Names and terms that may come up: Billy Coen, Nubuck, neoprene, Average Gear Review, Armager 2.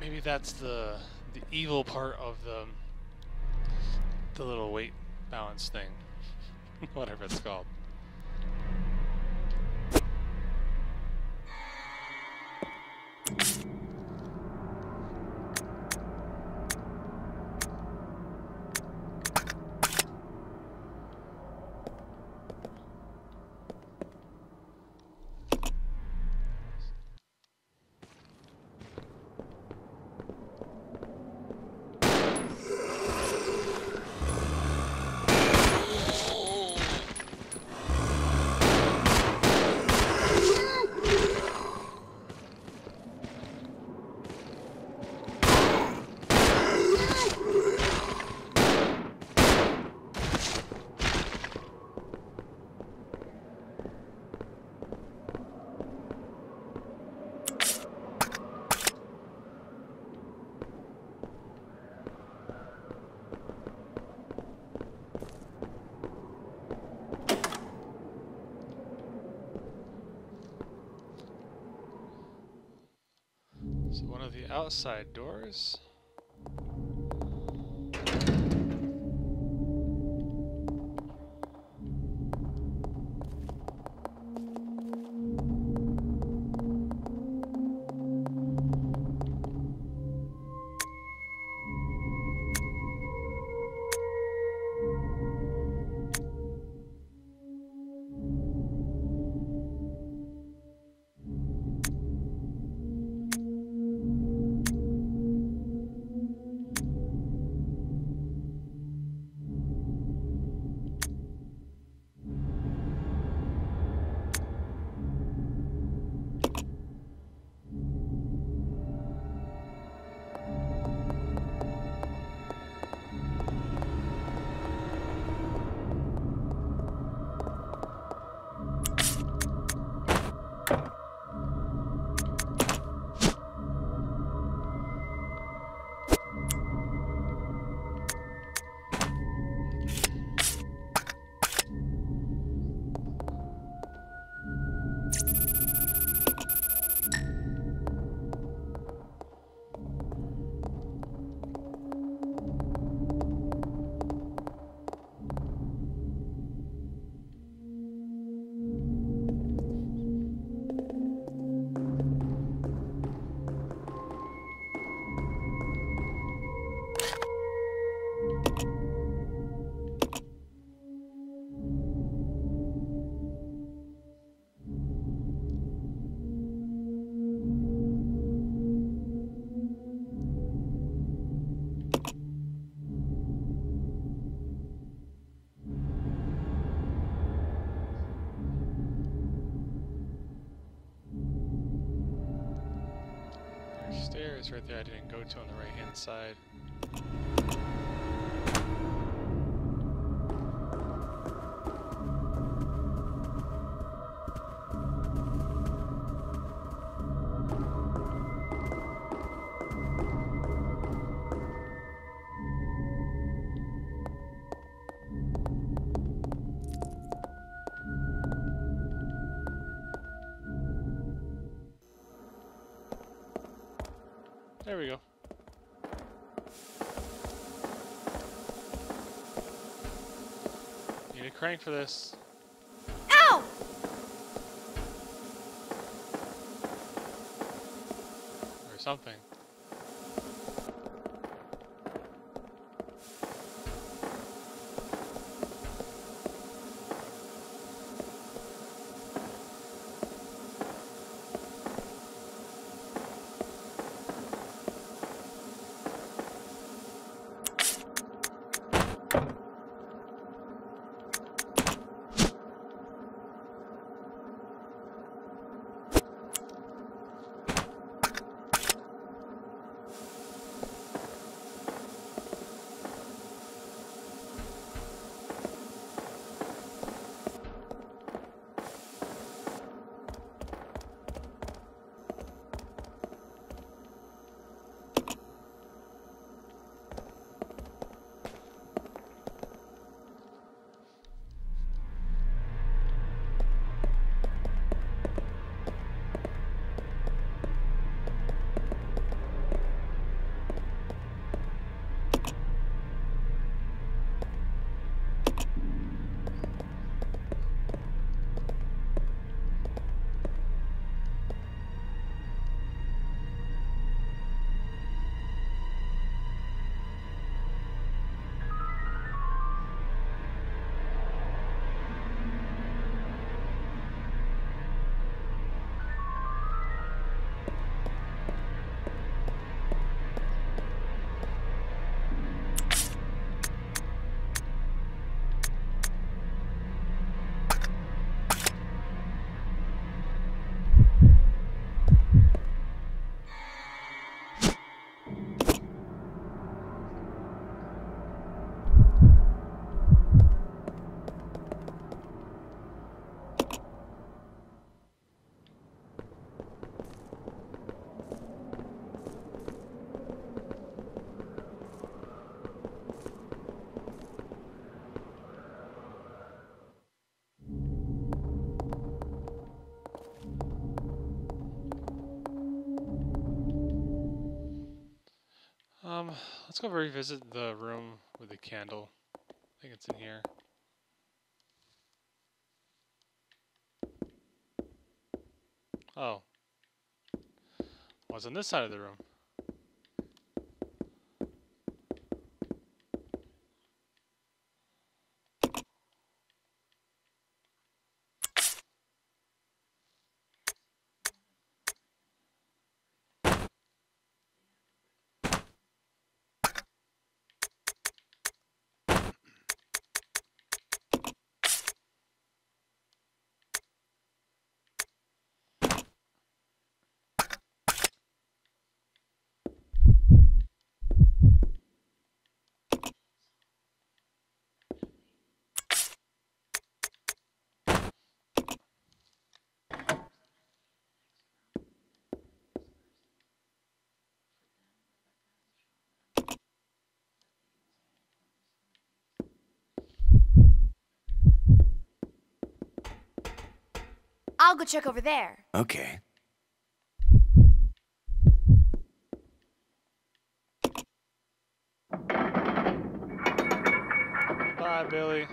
Maybe that's the evil part of the little weight balance thing. Whatever it's called. One of the outside doors. It's right there, I didn't go to on the right hand side. There we go. Need a crank for this. Ow! Or something. Let's go revisit the room with the candle. I think it's in here. Oh. What's on this side of the room? I'll go check over there. Okay. Bye, Billy.